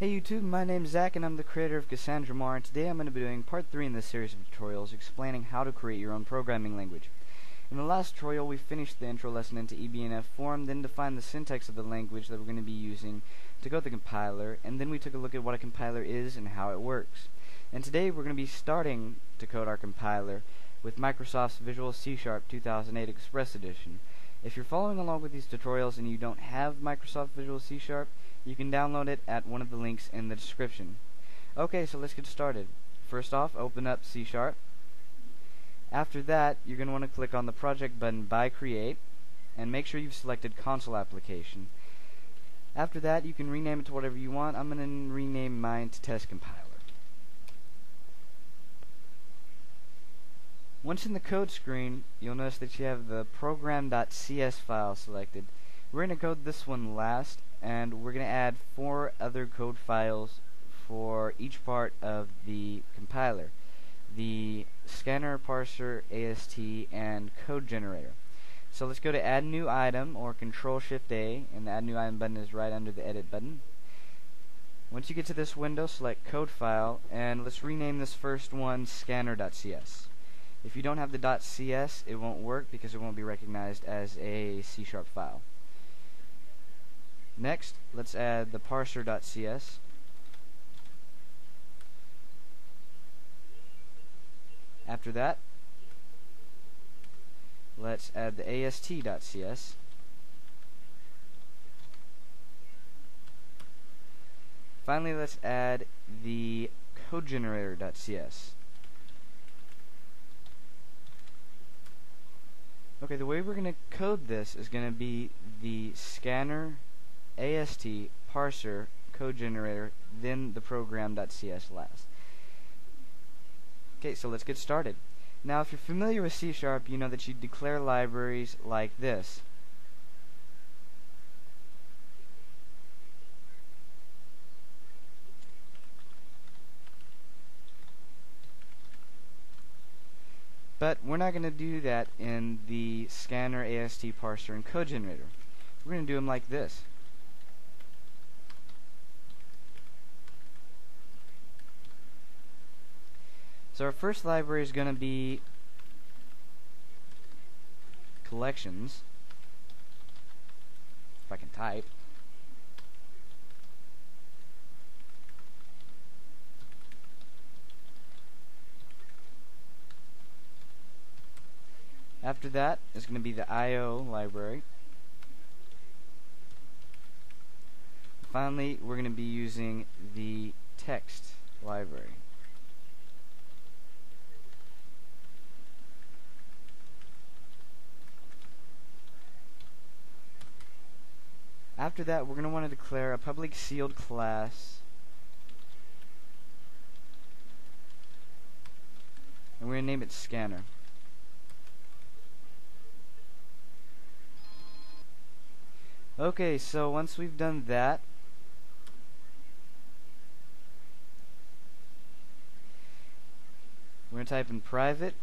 Hey YouTube, my name is Zach and I'm the creator of Cassandra Mar, and today I'm going to be doing part 3 in this series of tutorials explaining how to create your own programming language. In the last tutorial we finished the intro lesson into EBNF form, then defined the syntax of the language that we're going to be using to go to the compiler, and then we took a look at what a compiler is and how it works. And today we're going to be starting to code our compiler with Microsoft's Visual C Sharp 2008 Express Edition. If you're following along with these tutorials and you don't have Microsoft Visual C Sharp, you can download it at one of the links in the description. Okay, so let's get started. First off, open up C#. After that, you're going to want to click on the project button by Create, and make sure you've selected Console Application. After that, you can rename it to whatever you want. I'm going to rename mine to Test Compiler. Once in the code screen, you'll notice that you have the program.cs file selected. We're going to code this one last, and we're going to add 4 other code files for each part of the compiler: the Scanner, Parser, AST, and Code Generator. So let's go to Add New Item, or Control-Shift-A, and the Add New Item button is right under the Edit button. Once you get to this window, select Code File, and let's rename this first one Scanner.cs. If you don't have the .cs, it won't work because it won't be recognized as a C# file. Next, let's add the Parser.cs. After that, let's add the AST.cs. Finally, let's add the CodeGenerator.cs. Okay, the way we're going to code this is going to be the Scanner, AST, Parser, Code Generator, then the program.cs last. Okay, so let's get started. Now, if you're familiar with C#, you know that you declare libraries like this. But we're not going to do that in the Scanner, AST, Parser, and Code Generator. We're going to do them like this. So our first library is going to be collections, if I can type. After that is going to be the I.O. library. Finally, we're going to be using the text library. After that, we're going to want to declare a public sealed class, and we're going to name it Scanner. Okay, so once we've done that, we're going to type in private,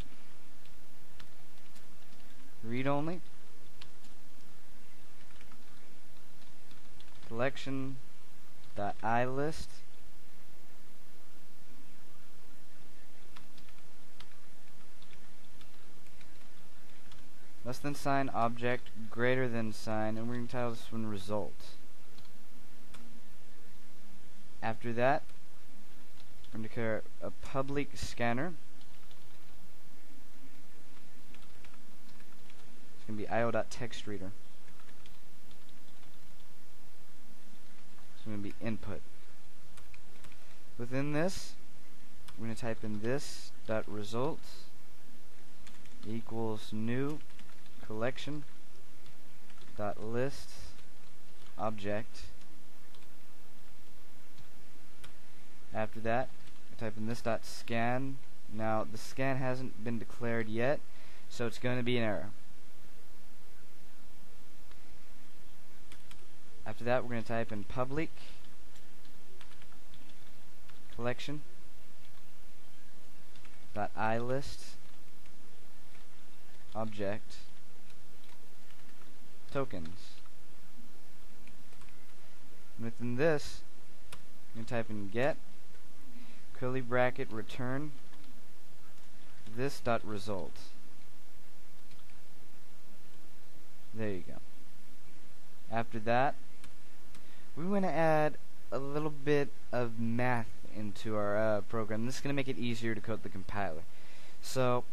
read only, collection.IList, less than sign object greater than sign, and we're going to title this one result. After that, we're going to declare a public Scanner. It's going to be IO.TextReader. Going to be input. Within this, we're going to type in this dot results equals new collection dot list object. After that, I type in this dot scan. Now the scan hasn't been declared yet, so it's going to be an error. After that, we're going to type in public collection dot IList object tokens. And within this, I'm going to type in get, curly bracket, return, this dot result. There you go. After that, we want to add a little bit of math into our program. This is going to make it easier to code the compiler. So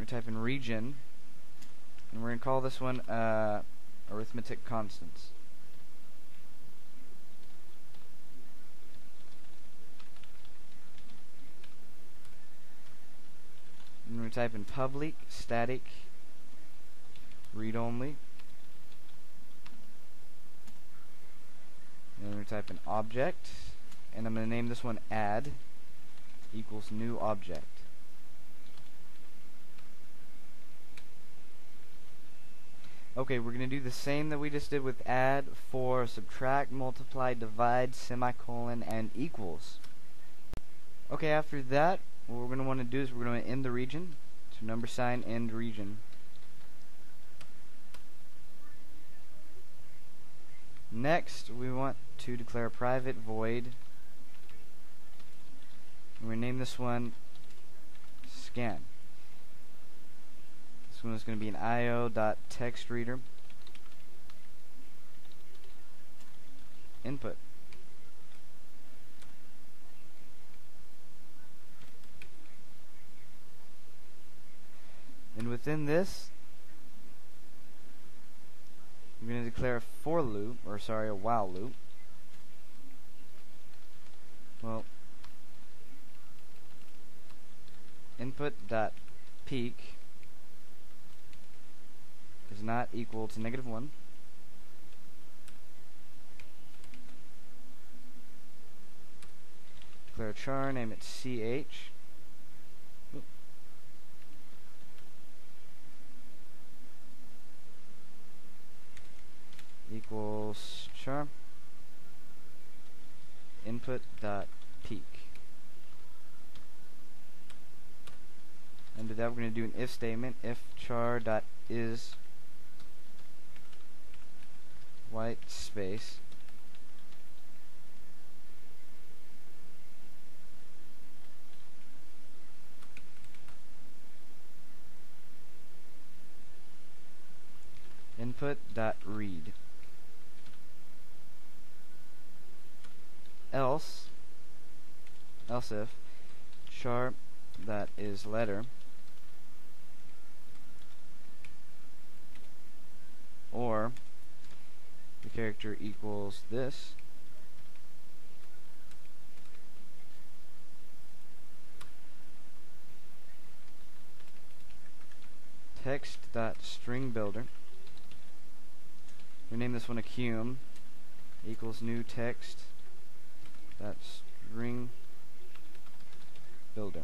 we're type in region, and we're going to call this one arithmetic constants. And we type in public static read only. And we type in object, and I'm going to name this one add equals new object. Okay, we're going to do the same that we just did with add for subtract, multiply, divide, semicolon, and equals. Okay, after that, what we're going to want to do is we're going to end the region. So number sign end region. Next, we want to declare a private void. We're going to name this one scan. This one is going to be an I.O.TextReader input. And within this, we're going to declare a for loop, or sorry, a while loop. Well, input.peak is not equal to -1. Declare a char, name it ch. Equals char input.peak. Under that, we're going to do an if statement, if char.is white space input.read. Else if char that is letter or the character equals this text.StringBuilder. We name this one acume equals new text. That's string builder.